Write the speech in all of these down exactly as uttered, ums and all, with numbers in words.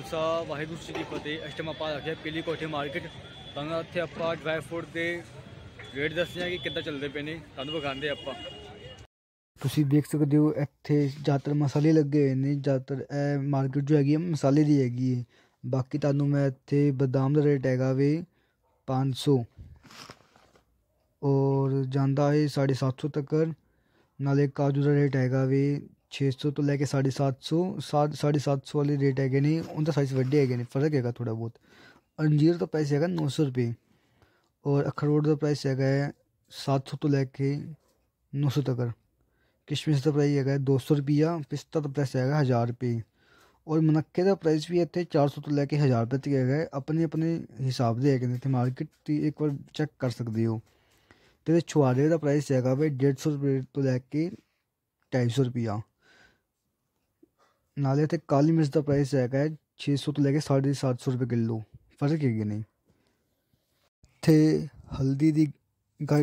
ਖਾਲਸਾ ਵਾਹਿਗੁਰੂ ਜੀ की फतेह। इस टाइम आप आ गए पीली कोठी मार्केट। तो इतने आप ड्राई फ्रूट के रेट दसते हैं कि कितना चलते पे ने, तुम विखाते आप। तुसी देख सकते हो इत्थे ज़्यादातर मसाले लगे हुए हैं। ज़्यादातर मार्केट जो हैगी मसाले की हैगी। बाकी तुहानूं मैं इत्थे बदाम का रेट हैगा वे पाँच सौ और जाता है साढ़े सात सौ तक। नाले काजू का रेट हैगा वे छे सौ तो लैके साढ़े सात सौ सात साढ़े सात सौ वाले रेट है ने। उनका साइज व्डे है, फर्क है थोड़ा बहुत। अंजीर का प्राइस है नौ सौ रुपये और अखरोट का प्राइस है सात सौ तो लैके नौ सौ तक। किशमिश का प्राइस है दो सौ रुपया। पिस्ता का प्राइस है हज़ार रुपये और मनक्के का प्राइस भी इतने चार सौ तो लैके हज़ार रुपये तक है। अपने अपने हिसाब से है इतने मार्केट की एक बार चैक कर सकते हो। तो छुहारे का प्राइस है वे डेढ़ सौ रुपये तो लैके ढाई सौ रुपया। नाले तो काली मिर्च का प्राइस है छे सौ तो लैके साढ़े सात सौ रुपये किलो, फर्क है नहीं। थे हल्दी की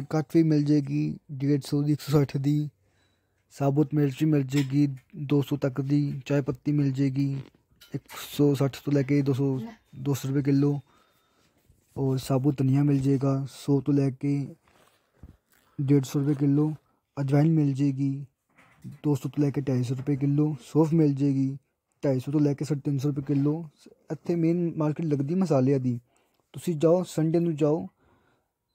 घट भी मिल जाएगी डेढ़ सौ की, एक सौ साठ की। साबुत मिर्च भी मिल जाएगी दो सौ तक की। चाय पत्ती मिल जाएगी एक सौ साठ तो लैके दो सौ दो सौ रुपये किलो। और साबुत धनिया मिल जाएगा सौ तो लैके डेढ़ सौ रुपये किलो। अजवाइन मिल जाएगी दो सौ तो लैके ढाई सौ रुपये किलो। सौंफ मिल जाएगी ढाई सौ तो लैके साढ़े तीन सौ रुपये किलो। इतने मेन मार्केट लगती मसालिया की। तुम जाओ संडे को जाओ,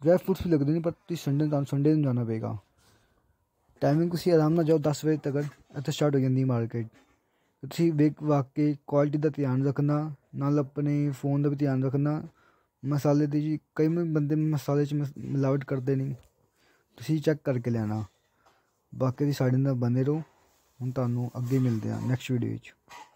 ड्राई फ्रूट्स भी लगते हैं पर संडे संडे को जाना पेगा। टाइमिंग तुम आराम ना जाओ, दस बजे तक इतने स्टार्ट हो जाती मार्केट। तुम वेख वाक के क्वालिटी का ध्यान रखना, नाल अपने फोन का भी ध्यान रखना। मसाले के जी कई बंदे मसाले मिलावट करते नहीं, तुम चेक करके लेना। बाकी साढ़े नाल बने रहो। हुण तुहानूं अगे मिलदे आं नेक्स्ट वीडियो।